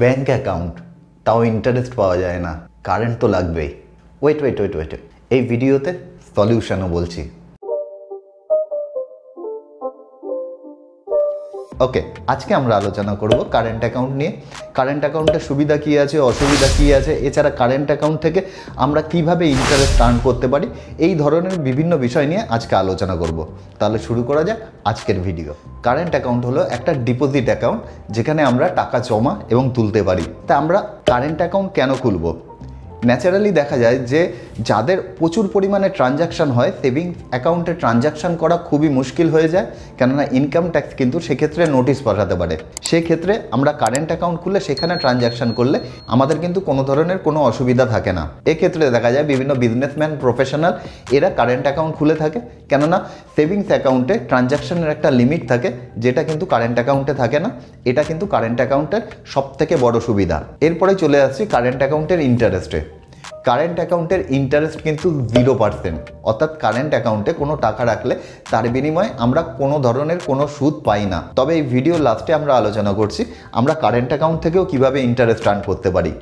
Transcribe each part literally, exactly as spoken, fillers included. Bank account, তাও interest পাওয়া যায় না, কারেন্ট তো লাগবেই। ওয়েট ওয়েট ওয়েট ওয়েট এই ভিডিওতে সলিউশনও বলছি। ওকে, আজকে আমরা আলোচনা করব কারেন্ট অ্যাকাউন্ট নিয়ে। কারেন্ট অ্যাকাউন্টের সুবিধা কী আছে, অসুবিধা কী আছে, এছাড়া কারেন্ট অ্যাকাউন্ট থেকে আমরা কিভাবে ইন্টারেস্ট আর্ন করতে পারি, এই ধরনের বিভিন্ন বিষয় নিয়ে আজকে আলোচনা করব। তাহলে শুরু করা যাক আজকের ভিডিও। কারেন্ট অ্যাকাউন্ট হলো একটা ডিপোজিট অ্যাকাউন্ট, যেখানে আমরা টাকা জমা এবং তুলতে পারি। তা আমরা কারেন্ট অ্যাকাউন্ট কেন খুলব? ন্যাচারালি দেখা যায় যে যাদের প্রচুর পরিমাণে ট্রানজ্যাকশান হয়, সেভিংস অ্যাকাউন্টে ট্রানজ্যাকশান করা খুবই মুশকিল হয়ে যায়, কেননা ইনকাম ট্যাক্স কিন্তু সেক্ষেত্রে নোটিশ পাঠাতে পারে। সেক্ষেত্রে আমরা কারেন্ট অ্যাকাউন্ট খুলে সেখানে ট্রানজ্যাকশান করলে আমাদের কিন্তু কোনো ধরনের কোনো অসুবিধা থাকে না। এক্ষেত্রে দেখা যায় বিভিন্ন বিজনেসম্যান, প্রফেশনাল এরা কারেন্ট অ্যাকাউন্ট খুলে থাকে, কেননা সেভিংস অ্যাকাউন্টে ট্রানজ্যাকশানের একটা লিমিট থাকে, যেটা কিন্তু কারেন্ট অ্যাকাউন্টে থাকে না। এটা কিন্তু কারেন্ট অ্যাকাউন্টের সবথেকে বড় সুবিধা। এরপরে চলে আসছি কারেন্ট অ্যাকাউন্টের ইন্টারেস্টে। কারেন্ট অ্যাকাউন্টের ইন্টারেস্ট কিন্তু জিরো পার্সেন্ট, অর্থাৎ কারেন্ট অ্যাকাউন্টে কোনো টাকা রাখলে তার বিনিময়ে আমরা কোনো ধরনের কোনো সুদ পাই না। তবে এই ভিডিও লাস্টে আমরা আলোচনা করছি আমরা কারেন্ট অ্যাকাউন্ট থেকেও কীভাবে ইন্টারেস্ট আর্ন করতে পারি।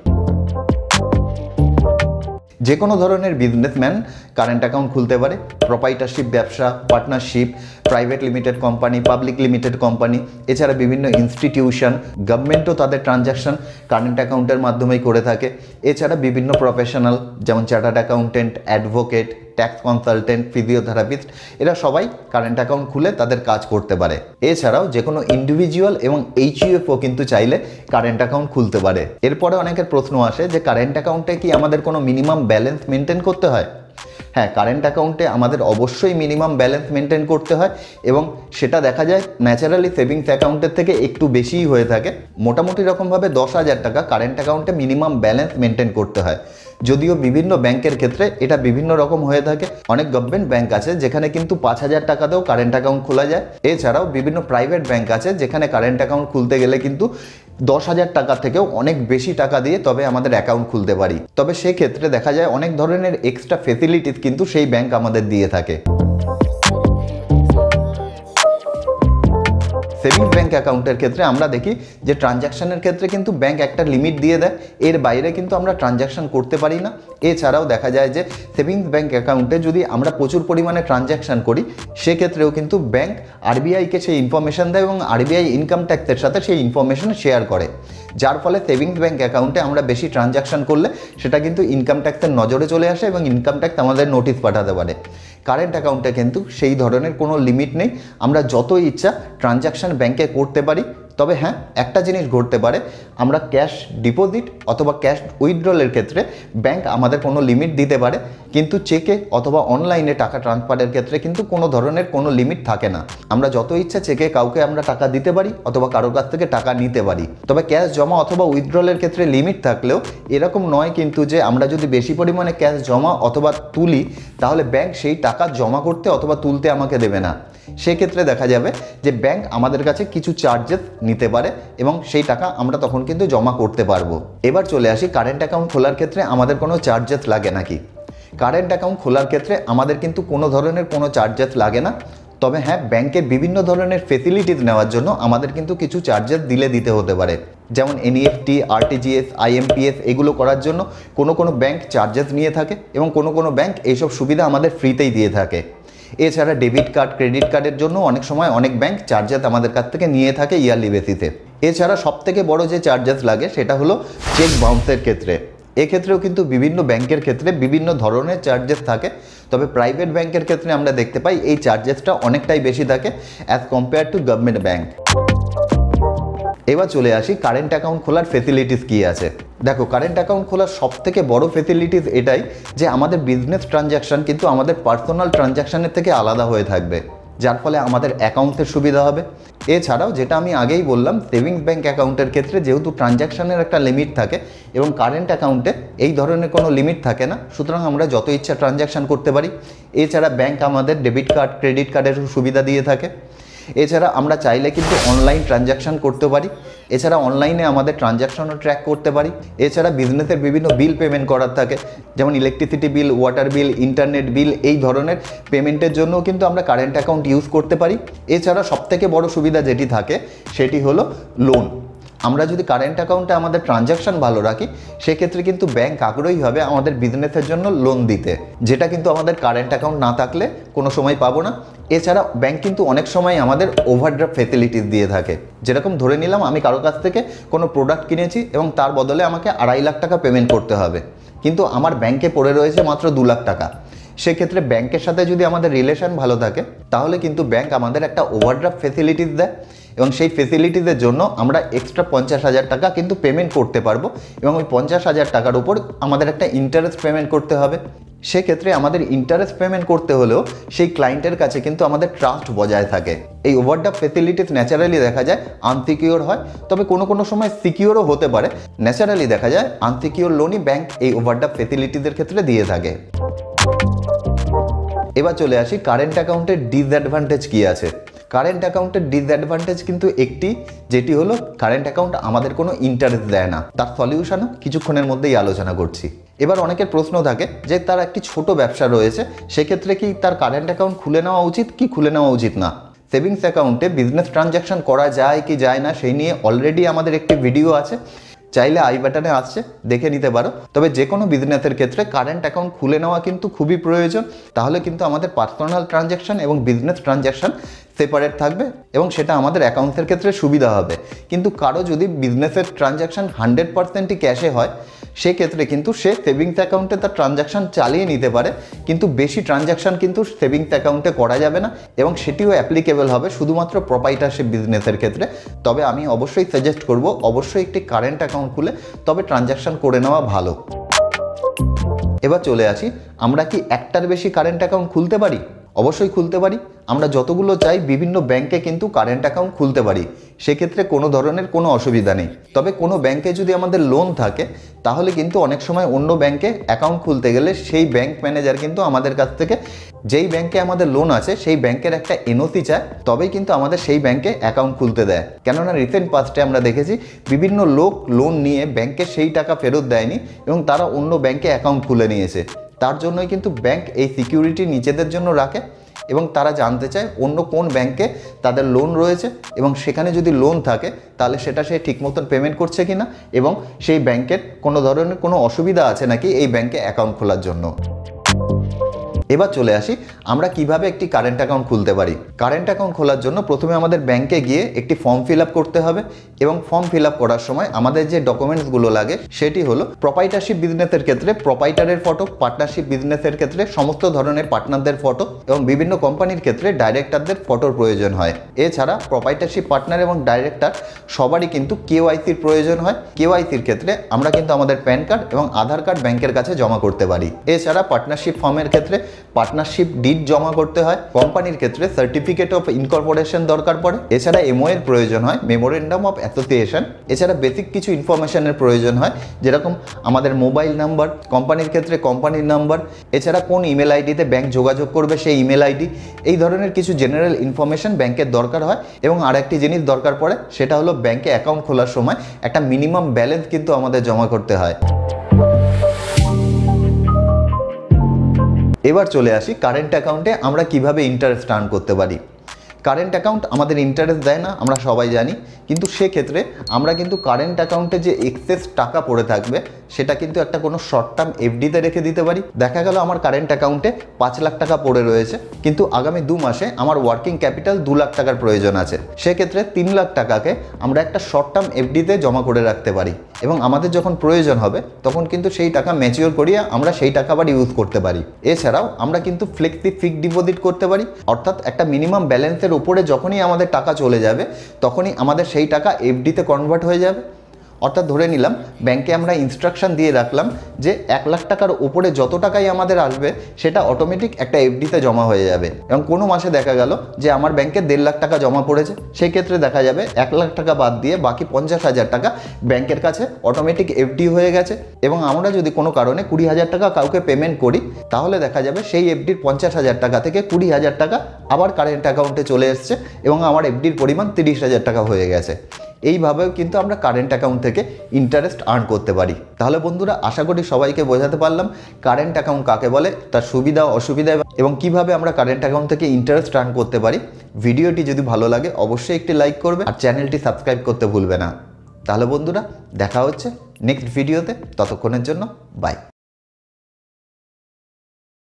যে কোনো ধরনের বিজনেসম্যান কারেন্ট অ্যাকাউন্ট খুলতে পারে। প্রোপাইটারশিপ ব্যবসা, partnership, private limited company, public limited company, এছাড়া বিভিন্ন ইনস্টিটিউশন, গভর্নমেন্টও তাদের ট্রানজ্যাকশান কারেন্ট অ্যাকাউন্টের মাধ্যমেই করে থাকে। এছাড়া বিভিন্ন প্রফেশনাল, যেমন chartered accountant, advocate, tax consultant, physiotherapist, এরা সবাই কারেন্ট অ্যাকাউন্ট খুলে তাদের কাজ করতে পারে। এছাড়াও যে কোনো ইন্ডিভিজুয়াল এবং এইচইউএফও কিন্তু চাইলে কারেন্ট অ্যাকাউন্ট খুলতে পারে। এরপরে অনেকের প্রশ্ন আসে যে কারেন্ট অ্যাকাউন্টে কি আমাদের কোনো মিনিমাম ব্যালেন্স মেনটেন করতে হয়? হ্যাঁ, কারেন্ট অ্যাকাউন্টে আমাদের অবশ্যই মিনিমাম ব্যালেন্স মেনটেন করতে হয়, এবং সেটা দেখা যায় ন্যাচারালি সেভিংস অ্যাকাউন্টের থেকে একটু বেশিই হয়ে থাকে। মোটামুটি রকমভাবে দশ হাজার টাকা কারেন্ট অ্যাকাউন্টে মিনিমাম ব্যালেন্স মেনটেন করতে হয়। যদিও বিভিন্ন ব্যাংকের ক্ষেত্রে এটা বিভিন্ন রকম হয়ে থাকে। অনেক গভর্নমেন্ট ব্যাংক আছে যেখানে কিন্তু পাঁচ হাজার টাকাতেও কারেন্ট অ্যাকাউন্ট খোলা যায়। এছাড়াও বিভিন্ন প্রাইভেট ব্যাংক আছে যেখানে কারেন্ট অ্যাকাউন্ট খুলতে গেলে কিন্তু দশ হাজার টাকা থেকেও অনেক বেশি টাকা দিয়ে তবে আমাদের অ্যাকাউন্ট খুলতে পারি। তবে সেক্ষেত্রে দেখা যায় অনেক ধরনের এক্সট্রা ফেসিলিটিস কিন্তু সেই ব্যাংক আমাদের দিয়ে থাকে। সেভিংস ব্যাঙ্ক অ্যাকাউন্টের ক্ষেত্রে আমরা দেখি যে ট্রানজ্যাকশানের ক্ষেত্রে কিন্তু ব্যাঙ্ক একটা লিমিট দিয়ে দেয়, এর বাইরে কিন্তু আমরা ট্রানজ্যাকশান করতে পারি না। এছাড়াও দেখা যায় যে সেভিংস ব্যাঙ্ক অ্যাকাউন্টে যদি আমরা প্রচুর পরিমাণে ট্রানজ্যাকশান করি, সেক্ষেত্রেও কিন্তু ব্যাঙ্ক আরবিআইকে সেই ইনফরমেশান দেয় এবং আরবিআই ইনকাম ট্যাক্সের সাথে সেই ইনফরমেশান শেয়ার করে, যার ফলে সেভিংস ব্যাঙ্ক অ্যাকাউন্টে আমরা বেশি ট্রানজ্যাকশান করলে সেটা কিন্তু ইনকাম ট্যাক্সের নজরে চলে আসে এবং ইনকাম ট্যাক্স আমাদের নোটিশ পাঠাতে পারে। কারেন্ট অ্যাকাউন্টে কিন্তু সেই ধরনের কোনো লিমিট নেই, আমরা যত ইচ্ছা ট্রানজ্যাকশান ব্যাংকে করতে পারি। তবে হ্যাঁ, একটা জিনিস ঘটতে পারে, আমরা ক্যাশ ডিপোজিট অথবা ক্যাশ উইথড্রলের ক্ষেত্রে ব্যাংক আমাদের কোনো লিমিট দিতে পারে, কিন্তু চেকে অথবা অনলাইনে টাকা ট্রান্সফারের ক্ষেত্রে কিন্তু কোনো ধরনের কোনো লিমিট থাকে না। আমরা যত ইচ্ছা চেকে কাউকে আমরা টাকা দিতে পারি অথবা কারোর কাছ থেকে টাকা নিতে পারি। তবে ক্যাশ জমা অথবা উইথড্রলের ক্ষেত্রে লিমিট থাকলেও এরকম নয় কিন্তু যে আমরা যদি বেশি পরিমাণে ক্যাশ জমা অথবা তুলি তাহলে ব্যাংক সেই টাকা জমা করতে অথবা তুলতে আমাকে দেবে না। সেক্ষেত্রে দেখা যাবে যে ব্যাংক আমাদের কাছে কিছু চার্জেস নিতে পারে এবং সেই টাকা আমরা তখন কিন্তু জমা করতে পারবো। এবার চলে আসি কারেন্ট অ্যাকাউন্ট খোলার ক্ষেত্রে আমাদের কোনো চার্জেস লাগে নাকি। কারেন্ট অ্যাকাউন্ট খোলার ক্ষেত্রে আমাদের কিন্তু কোনো ধরনের কোনো চার্জেস লাগে না। তবে হ্যাঁ, ব্যাংকের বিভিন্ন ধরনের ফেসিলিটিস নেওয়ার জন্য আমাদের কিন্তু কিছু চার্জেস দিলে দিতে হতে পারে, যেমন এনইএফটি, আরটিজিএস, আইএমপিএস এগুলো করার জন্য কোনো কোনো ব্যাংক চার্জেস নিয়ে থাকে এবং কোনো কোনো ব্যাংক এইসব সুবিধা আমাদের ফ্রিতেই দিয়ে থাকে। এছাড়া ডেবিট কার্ড, ক্রেডিট কার্ডের জন্য অনেক সময় অনেক ব্যাংক চার্জেস আমাদের কাছ থেকে নিয়ে থাকে ইয়ারলি বেসিসে। এছাড়া সবথেকে বড় যে চার্জেস লাগে সেটা হলো চেক বাউন্সের ক্ষেত্রে। এক্ষেত্রেও কিন্তু বিভিন্ন ব্যাংকের ক্ষেত্রে বিভিন্ন ধরনের চার্জেস থাকে, তবে প্রাইভেট ব্যাংকের ক্ষেত্রে আমরা দেখতে পাই এই চার্জেসটা অনেকটাই বেশি থাকে as compare to government bank. এবার চলে আসি কারেন্ট অ্যাকাউন্ট খোলার ফেসিলিটিস কী আছে। দেখো, কারেন্ট অ্যাকাউন্ট খোলার সবথেকে বড় ফেসিলিটিস এটাই যে আমাদের বিজনেস ট্রানজ্যাকশান কিন্তু আমাদের পার্সোনাল ট্রানজ্যাকশানের থেকে আলাদা হয়ে থাকবে, যার ফলে আমাদের অ্যাকাউন্টের সুবিধা হবে। এছাড়াও যেটা আমি আগেই বললাম, সেভিংস ব্যাঙ্ক অ্যাকাউন্টের ক্ষেত্রে যেহেতু ট্রানজ্যাকশানের একটা লিমিট থাকে এবং কারেন্ট অ্যাকাউন্টে এই ধরনের কোনো লিমিট থাকে না, সুতরাং আমরা যত ইচ্ছা ট্রানজ্যাকশান করতে পারি। এছাড়া ব্যাংক আমাদের ডেবিট কার্ড, ক্রেডিট কার্ডের সুবিধা দিয়ে থাকে। এছাড়া আমরা চাইলে কিন্তু অনলাইন ট্রানজ্যাকশান করতে পারি। এছাড়া অনলাইনে আমাদের ট্রানজ্যাকশানও ট্র্যাক করতে পারি। এছাড়া বিজনেসের বিভিন্ন বিল পেমেন্ট করার থাকে, যেমন electricity bill, water bill, internet bill, এই ধরনের পেমেন্টের জন্যও কিন্তু আমরা কারেন্ট অ্যাকাউন্ট ইউজ করতে পারি। এছাড়া সবথেকে বড় সুবিধা যেটি থাকে সেটি হলো লোন। আমরা যদি কারেন্ট অ্যাকাউন্টে আমাদের ট্রানজ্যাকশন ভালো রাখি সেক্ষেত্রে কিন্তু ব্যাংক আগ্রহী হবে আমাদের বিজনেসের জন্য লোন দিতে, যেটা কিন্তু আমাদের কারেন্ট অ্যাকাউন্ট না থাকলে কোনো সময় পাবো না। এছাড়া ব্যাংক কিন্তু অনেক সময় আমাদের ওভারড্রাফট ফেসিলিটিস দিয়ে থাকে। যেরকম ধরে নিলাম আমি কারোর কাছ থেকে কোনো প্রোডাক্ট কিনেছি এবং তার বদলে আমাকে আড়াই লাখ টাকা পেমেন্ট করতে হবে, কিন্তু আমার ব্যাংকে পড়ে রয়েছে মাত্র দু লাখ টাকা। সেক্ষেত্রে ব্যাংকের সাথে যদি আমাদের রিলেশন ভালো থাকে তাহলে কিন্তু ব্যাংক আমাদের একটা ওভারড্রাফট ফেসিলিটিস দেয় এবং সেই ফেসিলিটিসের জন্য আমরা এক্সট্রা পঞ্চাশ হাজার টাকা কিন্তু পেমেন্ট করতে পারবো এবং ওই পঞ্চাশ হাজার টাকার উপর আমাদের একটা ইন্টারেস্ট পেমেন্ট করতে হবে। সেক্ষেত্রে আমাদের ইন্টারেস্ট পেমেন্ট করতে হলেও সেই ক্লায়েন্টের কাছে কিন্তু আমাদের ট্রাস্ট বজায় থাকে। এই ওভারড্রাফট ফেসিলিটিস ন্যাচারালি দেখা যায় আনসিকিওর হয়, তবে কোনো কোনো সময় সিকিওরও হতে পারে। ন্যাচারালি দেখা যায় আনসিকিওর লোনই ব্যাংক এই ওভারড্রাফট ফেসিলিটিসের ক্ষেত্রে দিয়ে থাকে। এবার চলে আসি কারেন্ট অ্যাকাউন্টের ডিসঅ্যাডভান্টেজ কী আছে। কারেন্ট অ্যাকাউন্টের ডিসঅ্যাডভান্টেজ কিন্তু একটি, যেটি হলো কারেন্ট অ্যাকাউন্ট আমাদের কোনো ইন্টারেস্ট দেয় না। তার সলিউশনও কিছুক্ষণের মধ্যেই আলোচনা করছি। এবার অনেকের প্রশ্ন থাকে যে তার একটি ছোট ব্যবসা রয়েছে, সেক্ষেত্রে কি তার কারেন্ট অ্যাকাউন্ট খুলে নেওয়া উচিত কি খুলে নেওয়া উচিত না। সেভিংস অ্যাকাউন্টে বিজনেস ট্রানজ্যাকশন করা যায় কি যায় না সেই নিয়ে অলরেডি আমাদের একটি ভিডিও আছে, চাইলে আই বাটনে আসছে দেখে নিতে পারো। তবে যে কোনো বিজনেসের ক্ষেত্রে কারেন্ট অ্যাকাউন্ট খুলে নেওয়া কিন্তু খুবই প্রয়োজন, তাহলে কিন্তু আমাদের পার্সোনাল ট্রানজ্যাকশন এবং বিজনেস ট্রানজ্যাকশন সেপারেট থাকবে এবং সেটা আমাদের অ্যাকাউন্টের ক্ষেত্রে সুবিধা হবে। কিন্তু কারো যদি বিজনেসের ট্রানজ্যাকশন হান্ড্রেড পার্সেন্টই ক্যাশে হয় সেক্ষেত্রে কিন্তু সে সেভিংস অ্যাকাউন্টে তার ট্রানজ্যাকশন চালিয়ে নিতে পারে, কিন্তু বেশি ট্রানজ্যাকশন কিন্তু সেভিংস অ্যাকাউন্টে করা যাবে না এবং সেটিও অ্যাপ্লিকেবল হবে শুধুমাত্র প্রোপাইটারশিপ বিজনেসের ক্ষেত্রে। তবে আমি অবশ্যই সাজেস্ট করব অবশ্যই একটি কারেন্ট অ্যাকাউন্ট খুলে তবে ট্রানজ্যাকশন করে নেওয়া ভালো। এবার চলে আসি আমরা কি একটার বেশি কারেন্ট অ্যাকাউন্ট খুলতে পারি। অবশ্যই খুলতে পারি, আমরা যতগুলো চাই বিভিন্ন ব্যাংকে কিন্তু কারেন্ট অ্যাকাউন্ট খুলতে পারি, সেক্ষেত্রে কোনো ধরনের কোনো অসুবিধা নেই। তবে কোনো ব্যাংকে যদি আমাদের লোন থাকে তাহলে কিন্তু অনেক সময় অন্য ব্যাংকে অ্যাকাউন্ট খুলতে গেলে সেই ব্যাংক ম্যানেজার কিন্তু আমাদের কাছ থেকে যেই ব্যাংকে আমাদের লোন আছে সেই ব্যাংকের একটা এনওসি চায়, তবেই কিন্তু আমাদের সেই ব্যাংকে অ্যাকাউন্ট খুলতে দেয়। কেননা রিসেন্ট পাস্টে আমরা দেখেছি বিভিন্ন লোক লোন নিয়ে ব্যাংকে সেই টাকা ফেরত দেয়নি এবং তারা অন্য ব্যাংকে অ্যাকাউন্ট খুলে নিয়েছে। তার জন্যই কিন্তু ব্যাংক এই সিকিউরিটি নিজেদের জন্য রাখে এবং তারা জানতে চায় অন্য কোন ব্যাংকে তাদের লোন রয়েছে এবং সেখানে যদি লোন থাকে তাহলে সেটা সে ঠিক মতন পেমেন্ট করছে কি না এবং সেই ব্যাংকের কোনো ধরনের কোনো অসুবিধা আছে নাকি এই ব্যাংকে অ্যাকাউন্ট খোলার জন্য। এবার চলে আসি আমরা কিভাবে একটি কারেন্ট অ্যাকাউন্ট খুলতে পারি। কারেন্ট অ্যাকাউন্ট খোলার জন্য প্রথমে আমাদের ব্যাংকে গিয়ে একটি ফর্ম ফিল আপ করতে হবে এবং ফর্ম ফিল আপ করার সময় আমাদের যে ডকুমেন্টসগুলো লাগে সেটি হলো প্রোপাইটারশিপ বিজনেসের ক্ষেত্রে প্রোপাইটারের ফটো, পার্টনারশিপ বিজনেসের ক্ষেত্রে সমস্ত ধরনের পার্টনারদের ফটো এবং বিভিন্ন কোম্পানির ক্ষেত্রে ডাইরেক্টরদের ফটোর প্রয়োজন হয়। এছাড়া প্রোপাইটারশিপ পার্টনার এবং ডাইরেক্টর সবারই কিন্তু কেওয়াইসির প্রয়োজন হয়। কেওয়াইসির ক্ষেত্রে আমরা কিন্তু আমাদের প্যান কার্ড এবং আধার কার্ড ব্যাংকের কাছে জমা করতে পারি। এছাড়া পার্টনারশিপ ফর্মের ক্ষেত্রে পার্টনারশিপ ডিড জমা করতে হয়, কোম্পানির ক্ষেত্রে সার্টিফিকেট অফ ইনকর্পোরেশন দরকার পড়ে, এছাড়া এমও এর প্রয়োজন হয়, মেমোরেন্ডাম অফ অ্যাসোসিয়েশন। এছাড়া বেসিক কিছু ইনফরমেশনের প্রয়োজন হয়, যেরকম আমাদের মোবাইল নাম্বার, কোম্পানির ক্ষেত্রে কোম্পানির নাম্বার, এছাড়া কোন ইমেল আইডিতে ব্যাংক যোগাযোগ করবে সেই ইমেল আইডি, এই ধরনের কিছু জেনারেল ইনফরমেশন ব্যাংকের দরকার হয়। এবং আরেকটি জিনিস দরকার পড়ে সেটা হলো ব্যাংকে অ্যাকাউন্ট খোলার সময় একটা মিনিমাম ব্যালেন্স কিন্তু আমাদের জমা করতে হয়। এবার চলে আসি কারেন্ট অ্যাকাউন্টে আমরা কিভাবে ইন্টারেস্ট আর্ন করতে পারি। কারেন্ট অ্যাকাউন্ট আমাদের ইন্টারেস্ট দেয় না আমরা সবাই জানি, কিন্তু সেক্ষেত্রে আমরা কিন্তু কারেন্ট অ্যাকাউন্টে যে এক্সেস টাকা পড়ে থাকবে সেটা কিন্তু একটা কোনো শর্ট টার্ম এফডিতে রেখে দিতে পারি। দেখা গেল আমার কারেন্ট অ্যাকাউন্টে পাঁচ লাখ টাকা পড়ে রয়েছে, কিন্তু আগামী দু মাসে আমার ওয়ার্কিং ক্যাপিটাল দু লাখ টাকার প্রয়োজন আছে, সেক্ষেত্রে তিন লাখ টাকাকে আমরা একটা শর্ট টার্ম এফডিতে জমা করে রাখতে পারি এবং আমাদের যখন প্রয়োজন হবে তখন কিন্তু সেই টাকা ম্যাচিওর করিয়ে আমরা সেই টাকা আবার ইউজ করতে পারি। এছাড়াও আমরা কিন্তু ফ্লেক্সি ফিক্সড ডিপোজিট করতে পারি, অর্থাৎ একটা মিনিমাম ব্যালেন্সের উপরে যখনই আমাদের টাকা চলে যাবে তখনই আমাদের সেই টাকা এফডিতে কনভার্ট হয়ে যাবে। অর্থাৎ ধরে নিলাম ব্যাংকে আমরা ইনস্ট্রাকশন দিয়ে রাখলাম যে এক লাখ টাকার উপরে যত টাকাই আমাদের আসবে সেটা অটোমেটিক একটা এফডিতে জমা হয়ে যাবে। এবং কোনো মাসে দেখা গেল যে আমার ব্যাংকে দেড় লাখ টাকা জমা পড়েছে, সেই ক্ষেত্রে দেখা যাবে এক লাখ টাকা বাদ দিয়ে বাকি পঞ্চাশ হাজার টাকা ব্যাংকের কাছে অটোমেটিক এফডি হয়ে গেছে। এবং আমরা যদি কোনো কারণে কুড়ি হাজার টাকা কাউকে পেমেন্ট করি তাহলে দেখা যাবে সেই এফডির পঞ্চাশ হাজার টাকা থেকে কুড়ি হাজার টাকা আবার কারেন্ট অ্যাকাউন্টে চলে এসছে এবং আমার এফডির পরিমাণ তিরিশ হাজার টাকা হয়ে গেছে। এইভাবেও কিন্তু আমরা কারেন্ট অ্যাকাউন্ট থেকে ইন্টারেস্ট আর্ন করতে পারি। তাহলে বন্ধুরা আশা করি সবাইকে বোঝাতে পারলাম কারেন্ট অ্যাকাউন্ট কাকে বলে, তার সুবিধা অসুবিধা এবং কিভাবে আমরা কারেন্ট অ্যাকাউন্ট থেকে ইন্টারেস্ট আর্ন করতে পারি। ভিডিওটি যদি ভালো লাগে অবশ্যই একটি লাইক করবে আর চ্যানেলটি সাবস্ক্রাইব করতে ভুলবে না। তাহলে বন্ধুরা দেখা হচ্ছে নেক্সট ভিডিওতে, ততক্ষণের জন্য বাই।